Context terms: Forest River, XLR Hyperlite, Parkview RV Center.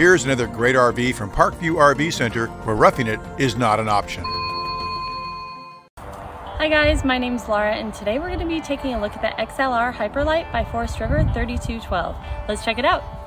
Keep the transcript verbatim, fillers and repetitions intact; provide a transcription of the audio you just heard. Here's another great R V from Parkview R V Center, where roughing it is not an option. Hi guys, my name's Laura, and today we're going to be taking a look at the X L R Hyperlite by Forest River thirty-two twelve. Let's check it out.